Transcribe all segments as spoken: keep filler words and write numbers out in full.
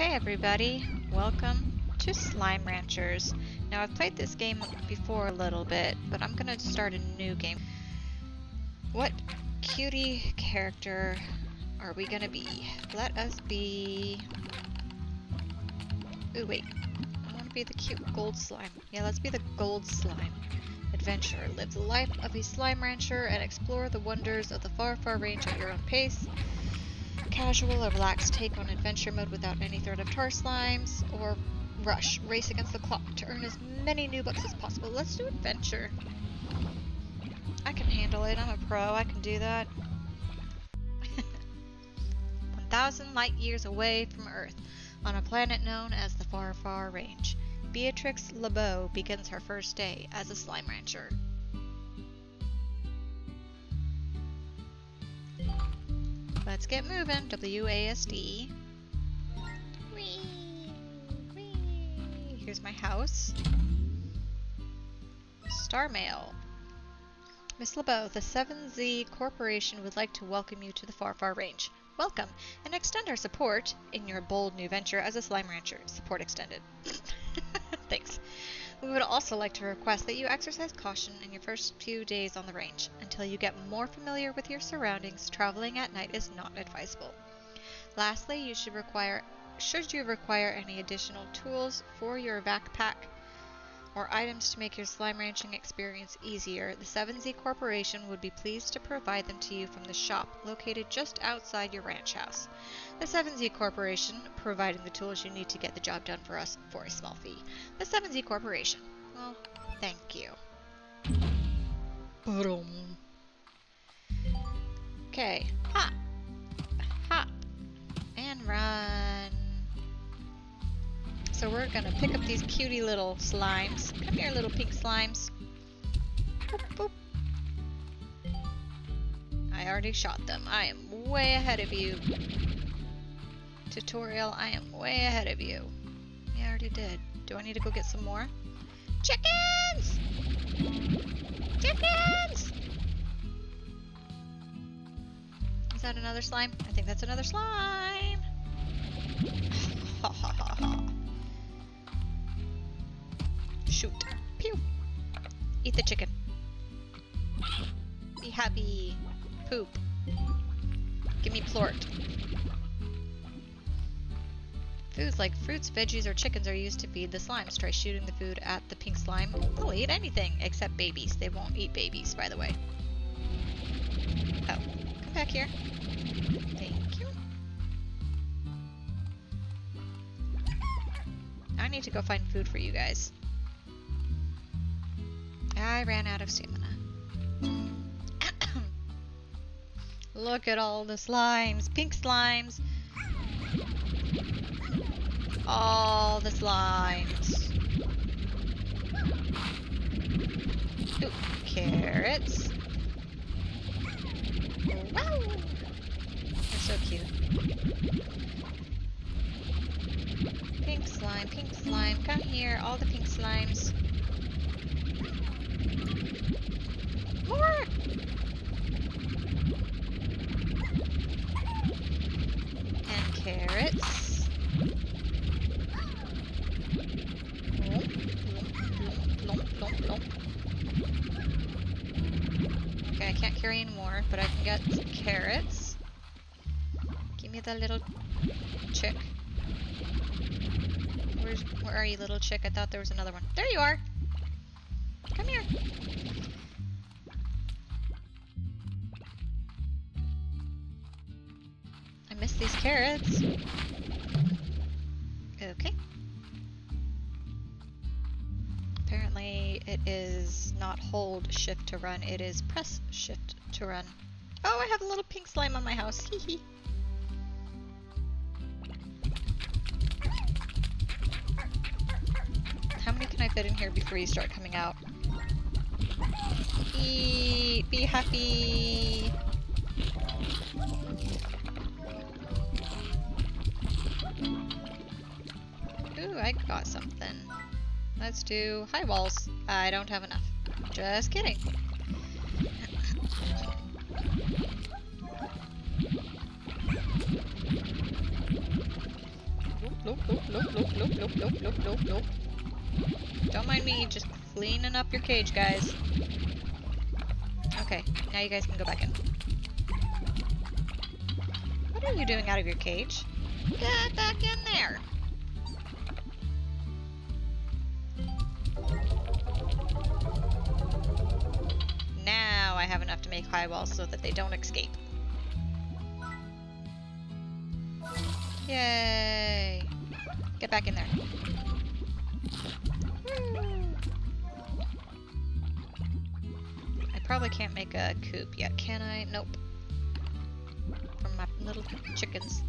Okay everybody, welcome to Slime Ranchers. Now I've played this game before a little bit, but I'm gonna start a new game. What cutie character are we gonna be? Let us be... Ooh wait, I wanna be the cute gold slime. Yeah, let's be the gold slime. Adventure. Live the life of a slime rancher and explore the wonders of the Far Far Range at your own pace. Casual or relaxed take on adventure mode without any threat of tar slimes, or rush, race against the clock to earn as many new bucks as possible. Let's do adventure. I can handle it. I'm a pro. I can do that. one thousand light years away from Earth, on a planet known as the Far Far Range, Beatrix LeBeau begins her first day as a slime rancher. Let's get moving. W A S D. Whee! Whee! Here's my house. Star Mail. Miss LeBeau, the seven Z Corporation would like to welcome you to the Far Far Range. Welcome, and extend our support in your bold new venture as a slime rancher. Support extended. Thanks. We would also like to request that you exercise caution in your first few days on the range. Until you get more familiar with your surroundings, traveling at night is not advisable. Lastly, you should require, should you require any additional tools for your backpack or items to make your slime ranching experience easier, the seven Z Corporation would be pleased to provide them to you from the shop located just outside your ranch house. The seven Z Corporation, providing the tools you need to get the job done for us for a small fee. The seven Z Corporation. Well, thank you. Boom. Okay. Hop. Hop. And run. So we're gonna pick up these cutie little slimes. Come here, little pink slimes. Boop, boop. I already shot them. I am way ahead of you. Tutorial, I am way ahead of you. Yeah, I already did. Do I need to go get some more? Chickens! Chickens! Is that another slime? I think that's another slime. Ha ha ha ha. Shoot. Pew. Eat the chicken. Be happy. Poop. Give me plort. Foods like fruits, veggies, or chickens are used to feed the slimes. Try shooting the food at the pink slime. They'll eat anything except babies. They won't eat babies, by the way. Oh. Come back here. Thank you. I need to go find food for you guys. I ran out of stamina. Look at all the slimes. Pink slimes. All the slimes. Ooh, carrots. Wow. They're so cute. Pink slime, pink slime. Come here, all the pink slimes. More! And carrots. Lump, lump, lump, lump, lump. Okay, I can't carry any more, but I can get some carrots. Give me the little chick. Where's, where are you, little chick? I thought there was another one. There you are! Come here! Miss these carrots. Okay. Apparently it is not hold shift to run, it is press shift to run. Oh, I have a little pink slime on my house. Hee hee. How many can I fit in here before you start coming out? Eat, be happy. Ooh, I got something. Let's do high walls. I don't have enough. Just kidding. nope, nope, nope, nope, nope, nope, nope, nope, nope, nope. Don't mind me, just cleaning up your cage, guys. Okay, now you guys can go back in. What are you doing out of your cage? Get back in there! Now I have enough to make high walls so that they don't escape. Yay! Get back in there. I probably can't make a coop yet, can I? Nope. From my little chickens.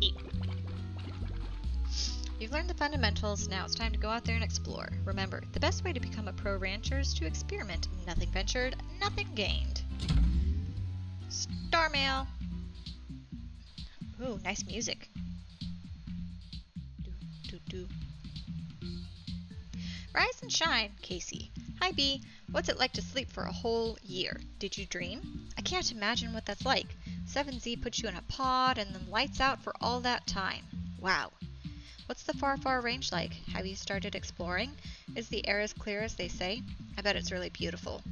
Eat. You've learned the fundamentals, now it's time to go out there and explore. Remember, the best way to become a pro rancher is to experiment. Nothing ventured, nothing gained. Star mail! Ooh, nice music. Do, do, do. Rise and shine, Casey. Hi, Bee. What's it like to sleep for a whole year? Did you dream? I can't imagine what that's like. seven Z puts you in a pod and then lights out for all that time. Wow. What's the Far Far Range like? Have you started exploring? Is the air as clear as they say? I bet it's really beautiful.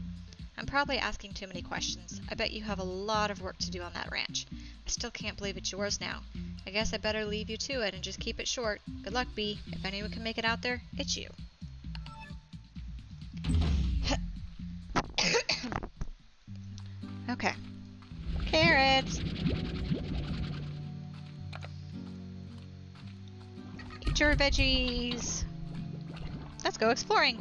I'm probably asking too many questions. I bet you have a lot of work to do on that ranch. I still can't believe it's yours now. I guess I better leave you to it and just keep it short. Good luck, Bee. If anyone can make it out there, it's you. Okay. Carrots! Eat your veggies! Let's go exploring!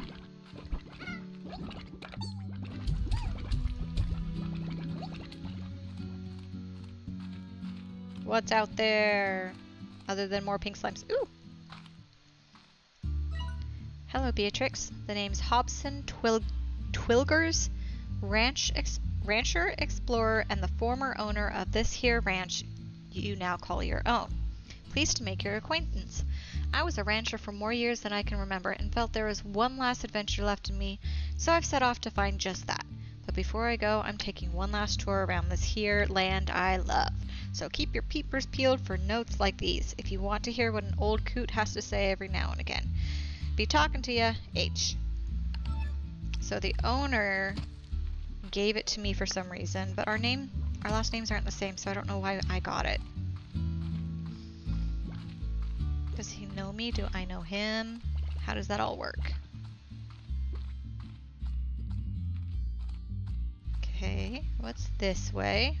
What's out there other than more pink slimes? Ooh! Hello, Beatrix. The name's Hobson Twil Twilgers, ranch ex rancher, explorer, and the former owner of this here ranch you now call your own. Pleased to make your acquaintance. I was a rancher for more years than I can remember and felt there was one last adventure left in me, so I've set off to find just that. But before I go, I'm taking one last tour around this here land I love. So keep your peepers peeled for notes like these if you want to hear what an old coot has to say every now and again. Be talking to ya, H. So the owner gave it to me for some reason, but our name, our last names aren't the same, so I don't know why I got it. Does he know me? Do I know him? How does that all work? Okay, what's this way?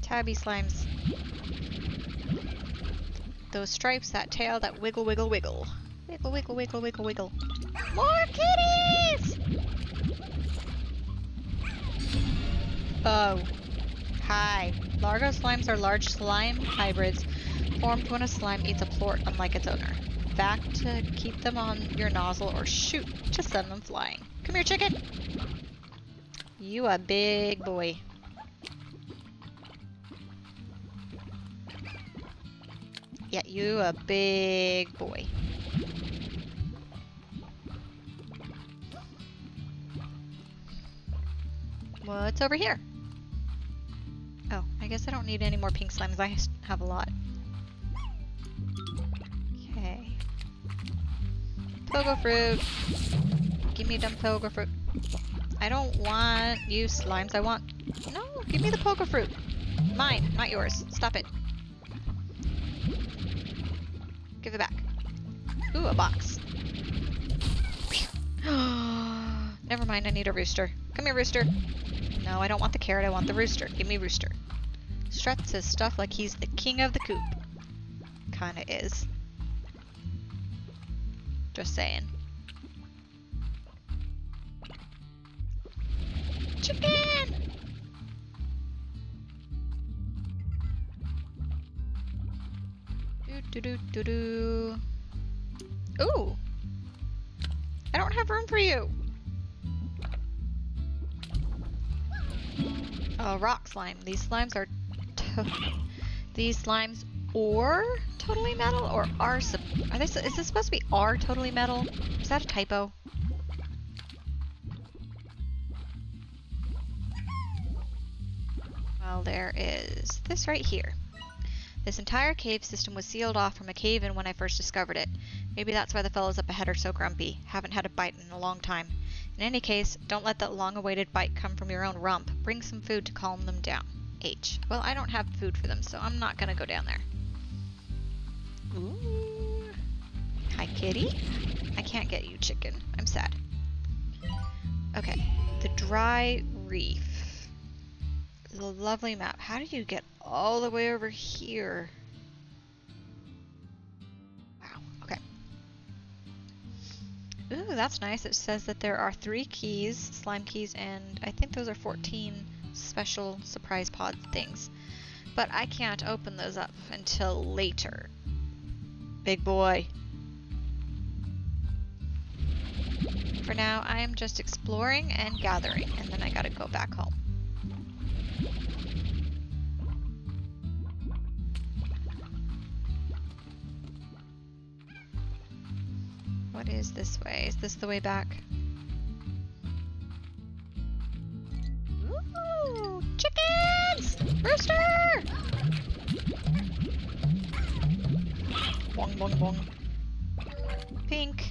Tabby slimes. Those stripes, that tail, that wiggle, wiggle, wiggle. Wiggle, wiggle, wiggle, wiggle, wiggle. More kitties! Oh. Hi. Largo slimes are large slime hybrids formed when a slime eats a plort unlike its owner. Back to keep them on your nozzle or shoot to send them flying. Come here, chicken! You a big boy. Yeah, you a big boy. What's over here? Oh, I guess I don't need any more pink slimes. I have a lot. Okay. Pogo fruit. Give me dumb pogo fruit. I don't want you slimes. I want... No, give me the pogo fruit. Mine, not yours. Stop it. Give it back. Ooh, a box. Never mind, I need a rooster. Come here, rooster. No, I don't want the carrot, I want the rooster. Give me rooster. Struts his stuff like he's the king of the coop. Kinda is. Just saying. Chicken! Do do do do. Ooh! I don't have room for you! A rock slime. These slimes are to These slimes or totally metal or are are they is this supposed to be are totally metal? Is that a typo? Well, there is this right here. This entire cave system was sealed off from a cave-in when I first discovered it. Maybe that's why the fellows up ahead are so grumpy. Haven't had a bite in a long time. In any case, don't let that long-awaited bite come from your own rump. Bring some food to calm them down. H. Well, I don't have food for them, so I'm not gonna go down there. Ooh. Hi, kitty. I can't get you, chicken. I'm sad. Okay. The dry reef. A lovely map. How do you get all the way over here? Wow. Okay. Ooh, that's nice. It says that there are three keys, slime keys, and I think those are fourteen special surprise pod things. But I can't open those up until later. Big boy. For now, I am just exploring and gathering, and then I gotta go back home. What is this way? Is this the way back? Ooh, chickens! Rooster! Bong, bong, bong. Pink.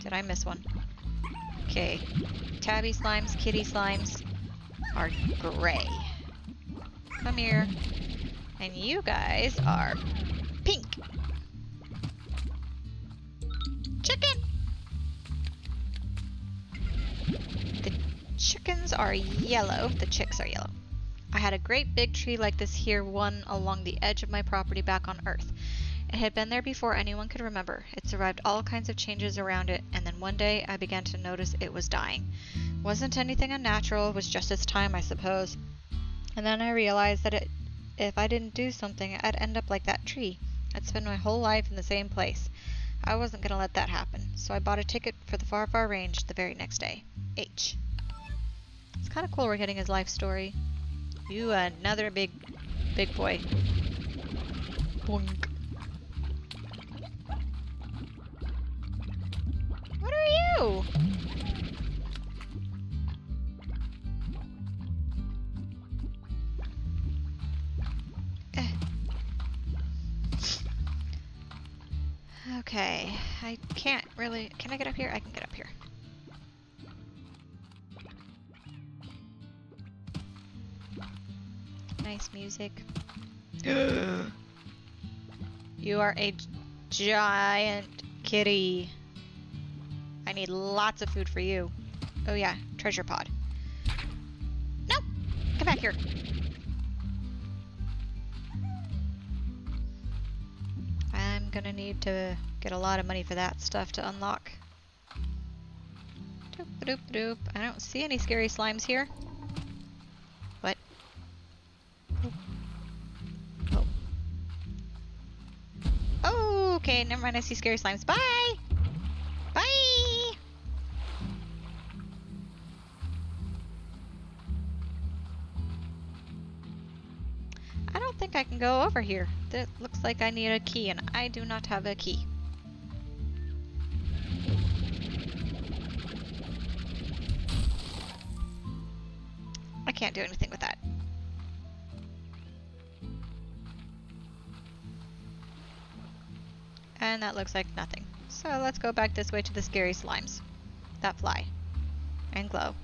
Did I miss one? Okay. Tabby slimes, kitty slimes are gray. Come here. And you guys are pink. Chicken! The chickens are yellow. The chicks are yellow. I had a great big tree like this here, one along the edge of my property back on Earth. It had been there before anyone could remember. It survived all kinds of changes around it, and then one day I began to notice it was dying. Wasn't anything unnatural, it was just its time, I suppose. And then I realized that it, if I didn't do something, I'd end up like that tree. I'd spend my whole life in the same place. I wasn't going to let that happen, so I bought a ticket for the Far Far Range the very next day. H. It's kind of cool we're getting his life story. You another big, big boy. Boink. What are you? Okay, I can't really... Can I get up here? I can get up here. Nice music. You are a giant kitty. I need lots of food for you. Oh yeah, treasure pod. No! Come back here. I'm gonna need to get a lot of money for that stuff to unlock. Doop, doop, doop. I don't see any scary slimes here. What? Oh. Oh. Oh, okay, never mind. I see scary slimes. Bye! Bye! I don't think I can go over here. It looks like I need a key, and I do not have a key. I can't do anything with that. And that looks like nothing. So let's go back this way to the scary slimes that fly and glow.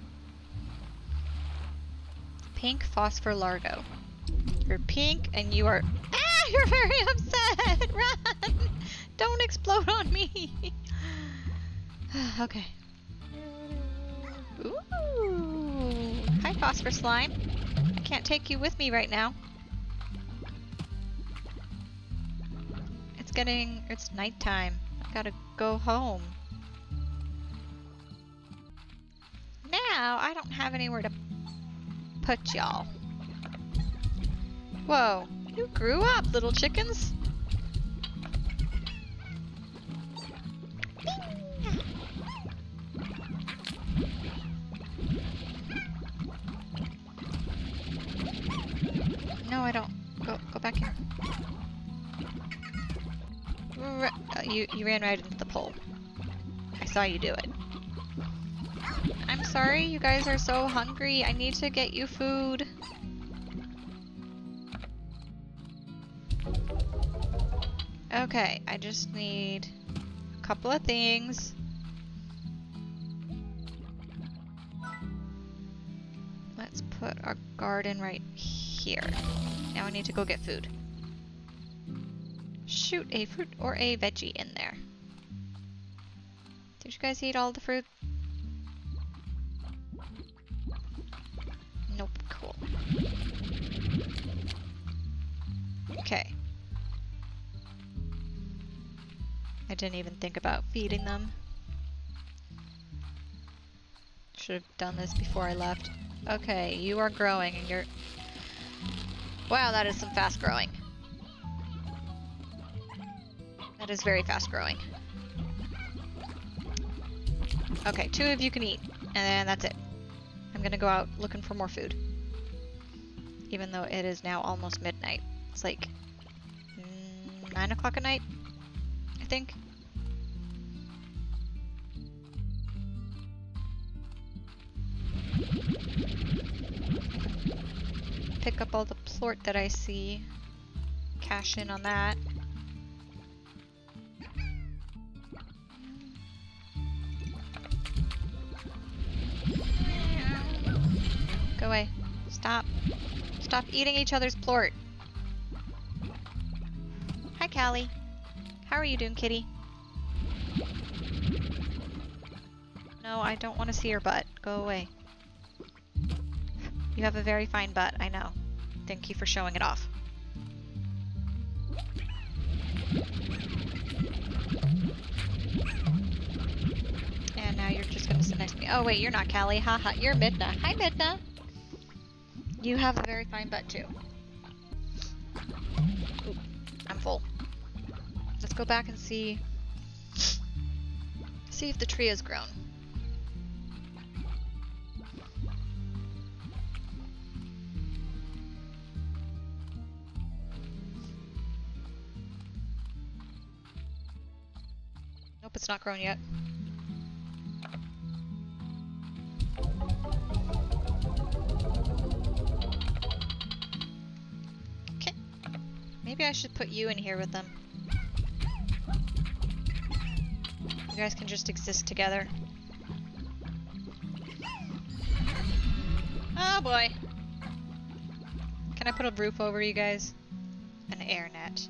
Pink Phosphor Largo. You're pink, and you are... You're very upset! Run! Don't explode on me! Okay. Ooh! Hi, Phosphor Slime. I can't take you with me right now. It's getting... It's nighttime. I gotta go home. Now, I don't have anywhere to put y'all. Whoa. You grew up, little chickens. No, I don't. Go, go back here. R uh, you, you ran right into the pole. I saw you do it. I'm sorry, you guys are so hungry. I need to get you food. Okay, I just need a couple of things. Let's put our garden right here. Now I need to go get food. Shoot, a fruit or a veggie in there. Did you guys eat all the fruit? Nope, cool. Okay. I didn't even think about feeding them. Should have done this before I left. Okay, you are growing and you're... Wow, that is some fast growing. That is very fast growing. Okay, two of you can eat, and that's it. I'm gonna go out looking for more food. Even though it is now almost midnight. It's like nine o'clock at night, I think. Pick up all the plort that I see. Cash in on that. Go away. Stop. Stop eating each other's plort. Hi, Callie. How are you doing, kitty? No, I don't want to see your butt. Go away. You have a very fine butt, I know. Thank you for showing it off. And now you're just going to sit next to me. Oh, wait, you're not Callie. Haha, you're Midna. Hi, Midna. You have a very fine butt, too. Ooh, I'm full. Let's go back and see... see if the tree has grown. Nope, it's not grown yet. Maybe I should put you in here with them. You guys can just exist together. Oh boy. Can I put a roof over you guys? An air net.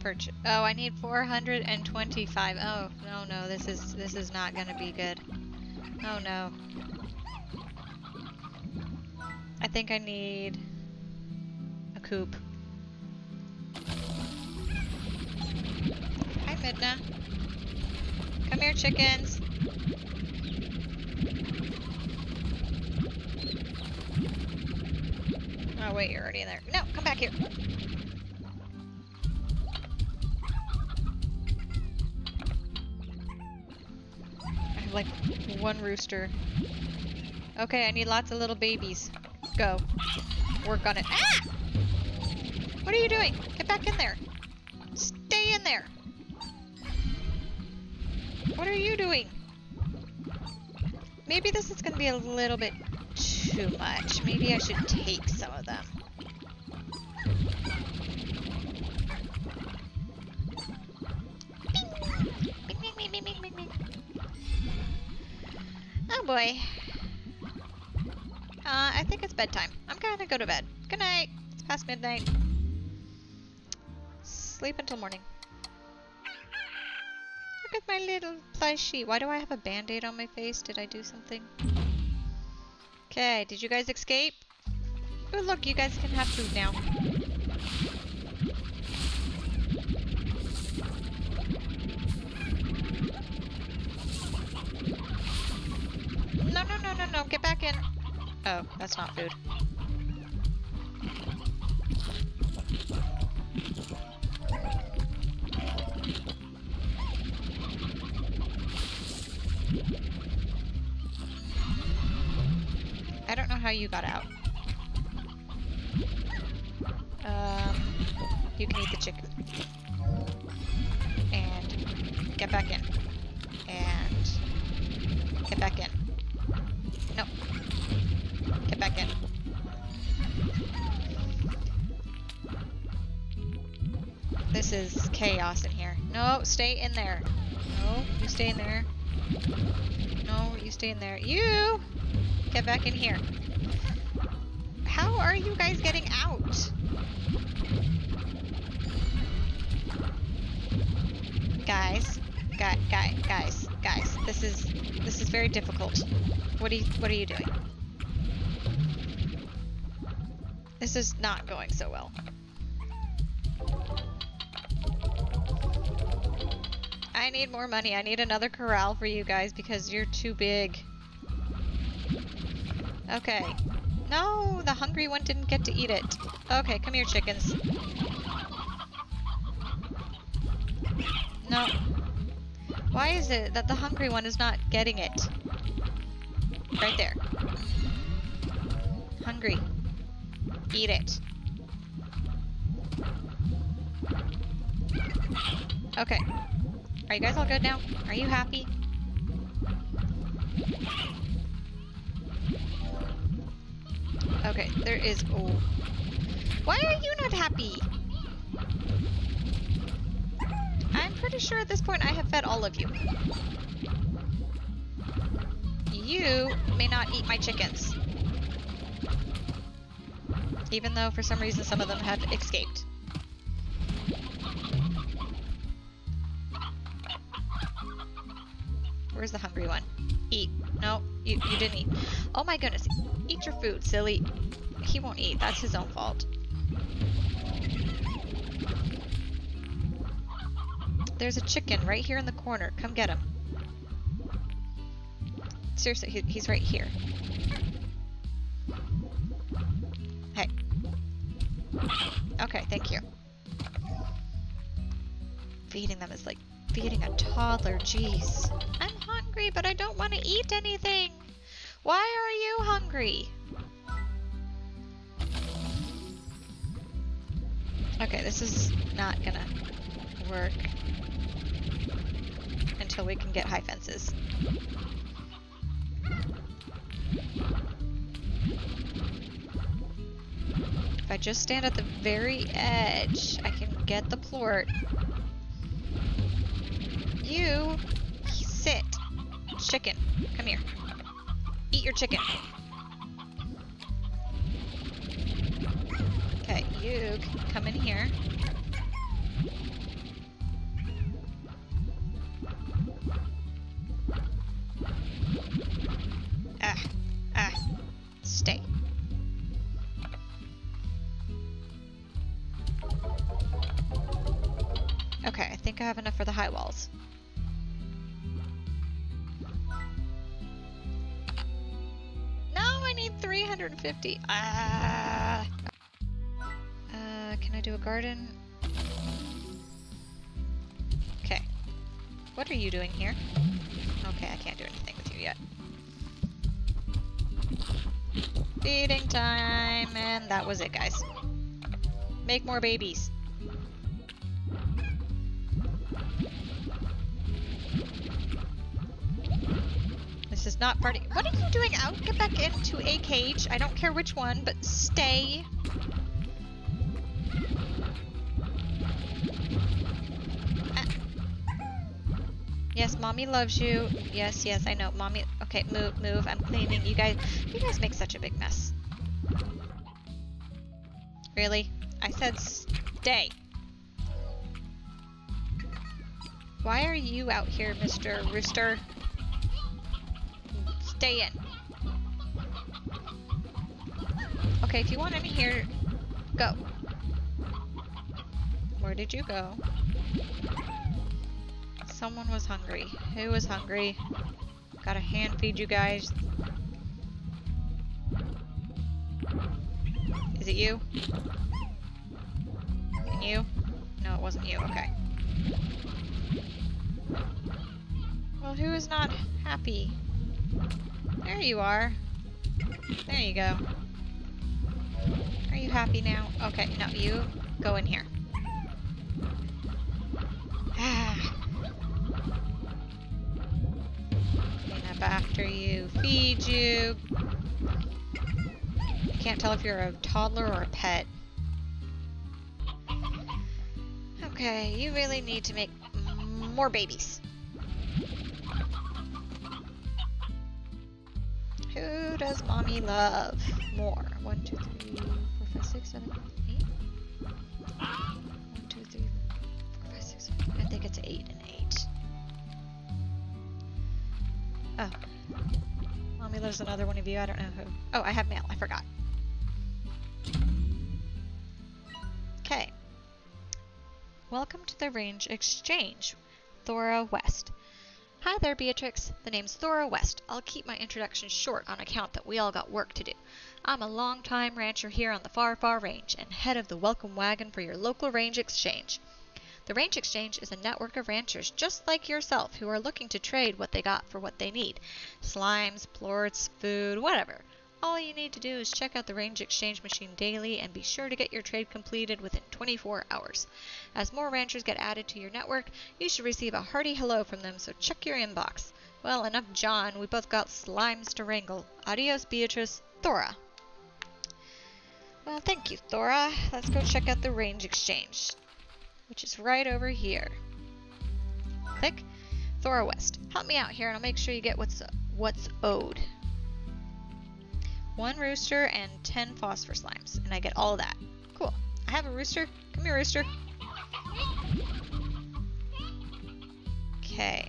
Perch. Oh, I need four hundred twenty-five. Oh, no, no, this is this is not gonna be good. Oh no. I think I need a coop. Midna. Come here, chickens. Oh, wait, you're already in there. No, come back here. I have like one rooster. Okay, I need lots of little babies. Go. Work on it. Ah! What are you doing? Get back in there. Stay in there. What are you doing? Maybe this is going to be a little bit too much. Maybe I should take some of them. Bing, bing, bing, bing, bing. Oh boy. Uh, I think it's bedtime. I'm going to go to bed. Good night. It's past midnight. Sleep until morning. Look at my little plushie. Why do I have a band-aid on my face? Did I do something? Okay, did you guys escape? Oh, look, you guys can have food now. No, no, no, no, no. Get back in. Oh, that's not food. I don't know how you got out. Um, you can eat the chicken. And get back in. And get back in. No. Get back in. This is chaos in here. No, stay in there. No, you stay in there. No, you stay in there. You! Get back in here. How are you guys getting out? Guys, guy, guy, guys, guys. This is this is very difficult. What are you what are you doing? This is not going so well. I need more money. I need another corral for you guys because you're too big. Okay. No, the hungry one didn't get to eat it. Okay, come here, chickens. No. Why is it that the hungry one is not getting it? Right there. Hungry. Eat it. Okay. Are you guys all good now? Are you happy? Okay, there is... Oh. Why are you not happy? I'm pretty sure at this point I have fed all of you. You may not eat my chickens. Even though for some reason some of them have escaped. Where's the hungry one? Eat. No, you, you didn't eat. Oh my goodness. Eat your food, silly. He won't eat. That's his own fault. There's a chicken right here in the corner. Come get him. Seriously, he, he's right here. Hey. Okay, thank you. Feeding them is like feeding a toddler. Jeez. I'm hungry, but I don't want to eat anything. Why are you hungry? Okay, this is not gonna work until we can get high fences. If I just stand at the very edge, I can get the plort. You sit. Chicken, come here. Eat your chicken. Okay, you come in here. Ah, ah, stay. Okay, I think I have enough for the high walls. three hundred fifty. Ah. Uh, can I do a garden? Okay. What are you doing here? Okay, I can't do anything with you yet. Feeding time, and that was it, guys. Make more babies. This is not party. What are you doing out? Get back into a cage. I don't care which one, but stay. Ah. Yes, mommy loves you. Yes, yes, I know. Mommy. Okay, move, move. I'm cleaning. You guys, you guys make such a big mess. Really? I said stay. Why are you out here, Mister Rooster? Stay in. Okay, if you want any here, go. Where did you go? Someone was hungry. Who was hungry? Gotta hand feed you guys. Is it you? And you? No, it wasn't you. Okay. Well, who is not happy? There you are. There you go. Are you happy now? Okay, no, you go in here. Ah. Clean up after you, feed you. I can't tell if you're a toddler or a pet. Okay, you really need to make more babies. Who does mommy love more? One, two, three, four, five, six, seven, eight? One, two, three, four, five, six, seven. I think it's eight and eight. Oh. Mommy loves another one of you. I don't know who. Oh, I have mail. I forgot. Okay. Welcome to the Range Exchange, Thora West. Hi there, Beatrix. The name's Thora West. I'll keep my introduction short on account that we all got work to do. I'm a long-time rancher here on the Far Far Range and head of the welcome wagon for your local Range Exchange. The Range Exchange is a network of ranchers just like yourself who are looking to trade what they got for what they need. Slimes, plorts, food, whatever. All you need to do is check out the Range Exchange machine daily and be sure to get your trade completed within twenty-four hours. As more ranchers get added to your network, you should receive a hearty hello from them, so check your inbox. Well, enough John, we both got slimes to wrangle. Adios, Beatrice. Thora. Well, thank you, Thora. Let's go check out the Range Exchange, which is right over here. Click. Thora West. Help me out here and I'll make sure you get what's, what's owed. One rooster and ten phosphor slimes, and I get all of that. Cool. I have a rooster. Come here, rooster. Okay.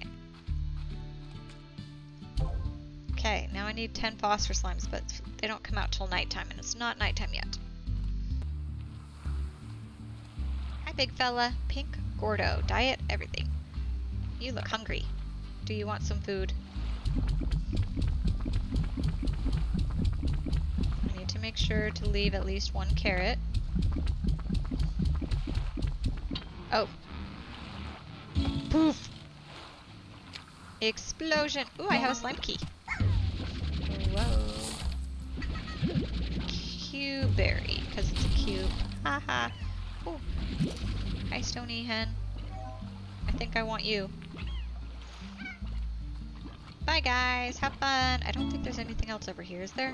Okay, now I need ten phosphor slimes, but they don't come out till nighttime, and it's not nighttime yet. Hi, big fella. Pink Gordo. Diet, everything. You look hungry. Do you want some food? Make sure to leave at least one carrot. Oh. Poof. Explosion. Ooh, I have a slime key. Whoa. Q berry, because it's a cube. Haha. Ooh. Hi, Stony Hen. I think I want you. Bye, guys. Have fun. I don't think there's anything else over here, is there?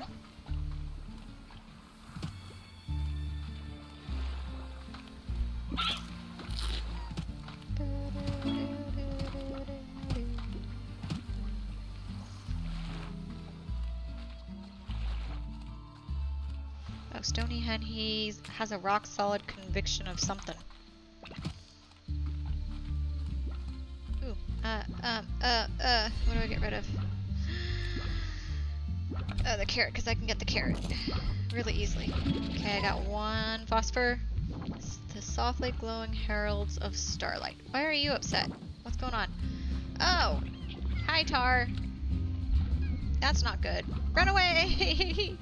Stony Hen, he has a rock solid conviction of something. Ooh, uh, um, uh, uh, what do I get rid of? Oh, the carrot, because I can get the carrot really easily. Okay, I got one phosphor. It's the softly glowing heralds of starlight. Why are you upset? What's going on? Oh, hi, Tar. That's not good. Run away!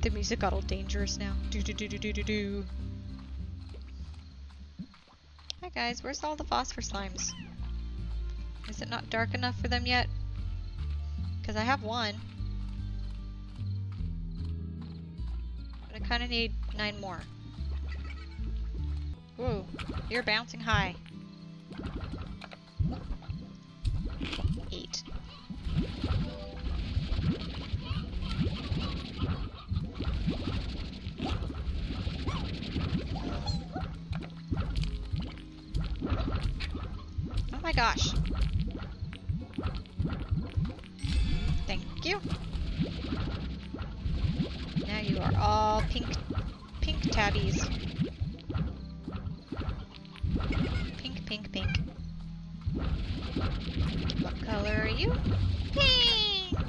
The music got all dangerous now. Do do do do do do do. Hi guys, where's all the phosphor slimes? Is it not dark enough for them yet? Because I have one. But I kind of need nine more. Whoa, you're bouncing high. Eight. Oh my gosh. Thank you. Now you are all pink, pink tabbies. Pink, pink, pink. What color are you? Pink!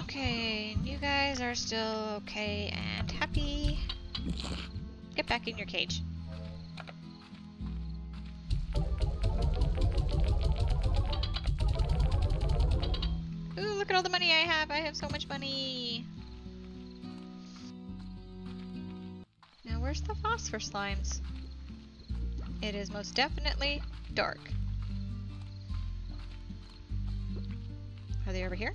Okay, you guys are still okay and happy. Get back in your cage. Look at all the money I have. I have so much money. Now, where's the phosphor slimes? It is most definitely dark. Are they over here?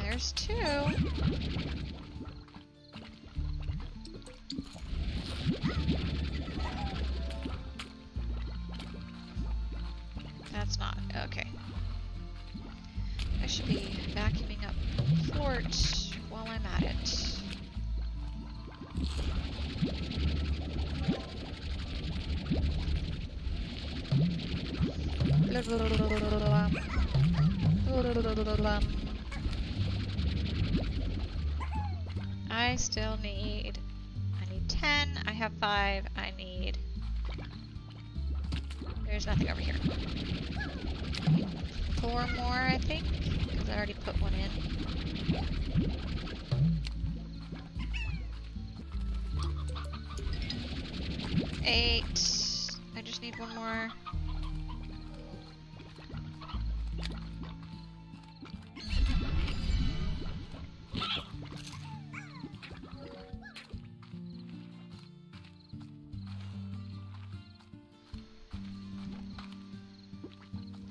There's two. That's not okay. I should be vacuuming up the floor dirt while I'm at it. I still need, I need ten, I have five, I need, there's nothing over here. Four more, I think, because I already put one in. Eight, I just need one more.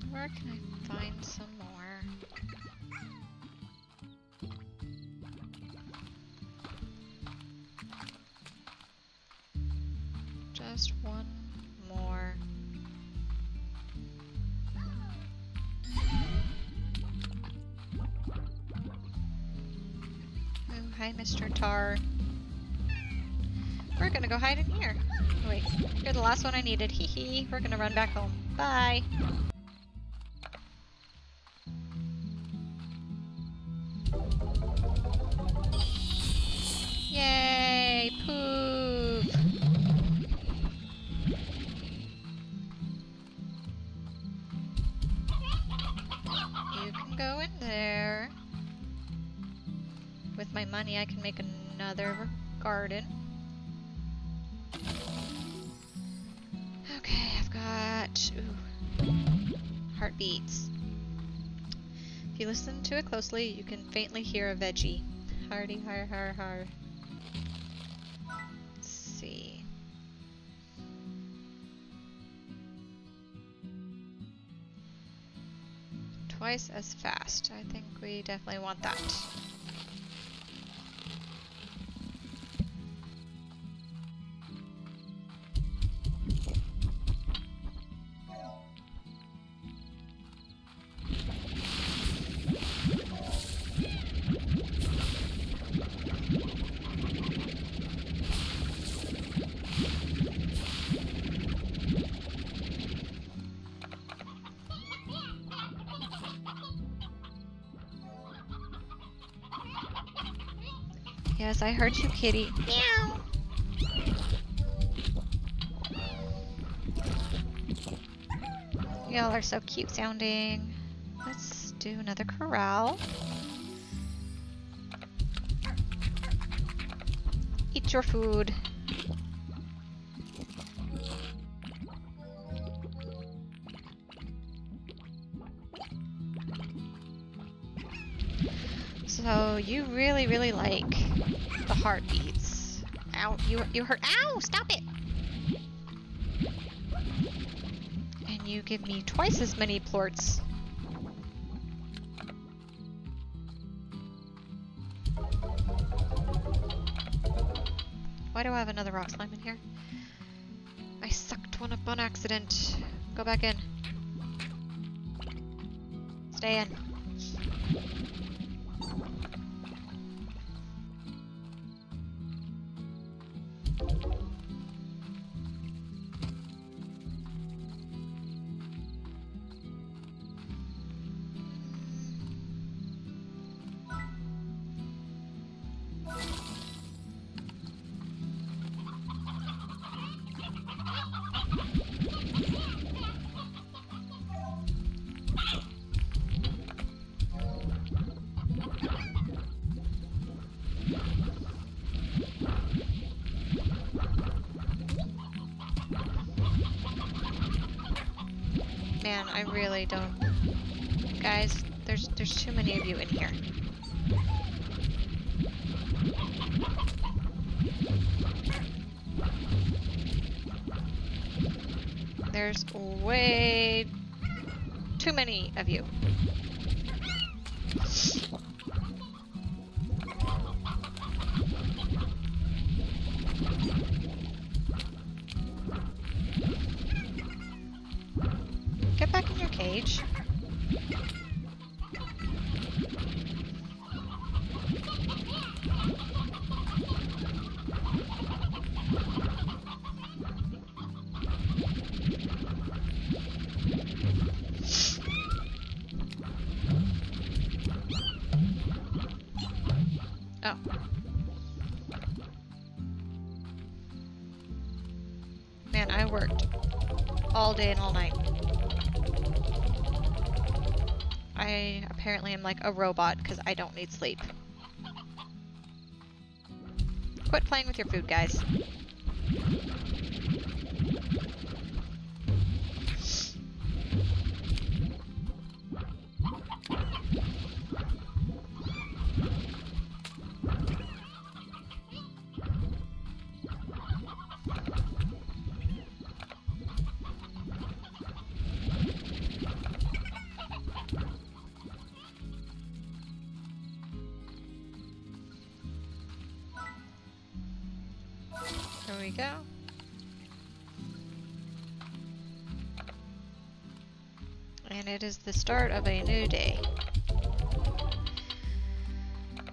Where can I find some more? Just one more. Oh, hi, Mister Tar. We're gonna go hide in here. Oh, wait, you're the last one I needed. Hee hee. We're gonna run back home. Bye. Yay, poop. You can go in there. With my money, I can make another garden. Okay, I've got ooh, heartbeats. If you listen to it closely, you can faintly hear a veggie. Hardy, har, har, har. Let's see. Twice as fast. I think we definitely want that. Yes, I heard you, kitty. Meow. Y'all are so cute sounding. Let's do another corral. Eat your food. So you really, really like the heartbeats. Ow, you, you hurt. Ow, stop it! And you give me twice as many plorts. Why do I have another rock slime in here? I sucked one up on accident. Go back in. Stay in. Man, I really don't. Guys, there's there's too many of you in here. There's way too many of you. Oh. Man, I worked all day and all night. I apparently am like a robot because I don't need sleep. Quit playing with your food, guys. It is the start of a new day.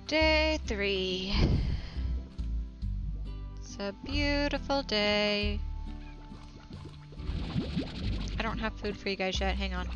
Day three. It's a beautiful day. I don't have food for you guys yet. Hang on.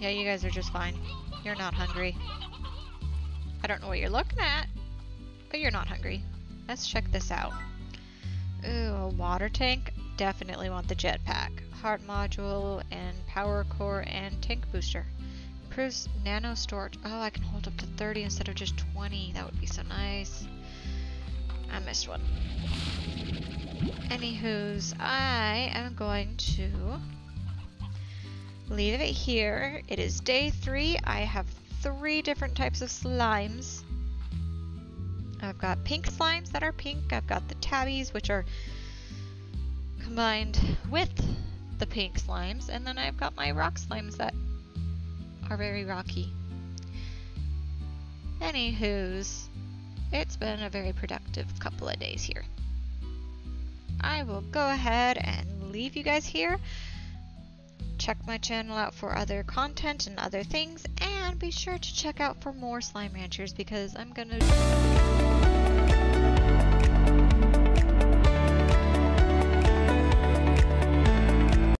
Yeah, you guys are just fine. You're not hungry. I don't know what you're looking at, but you're not hungry. Let's check this out. Ooh, a water tank. Definitely want the jetpack. Heart module and power core and tank booster. Improves nano storage. Oh, I can hold up to thirty instead of just twenty. That would be so nice. I missed one. Anywho's, I am going to leave it here. It is day three. I have three different types of slimes. I've got pink slimes that are pink. I've got the tabbies, which are combined with the pink slimes. And then I've got my rock slimes that are very rocky. Anywho's, it's been a very productive couple of days here. I will go ahead and leave you guys here. Check my channel out for other content and other things, and be sure to check out for more Slime Ranchers because I'm gonna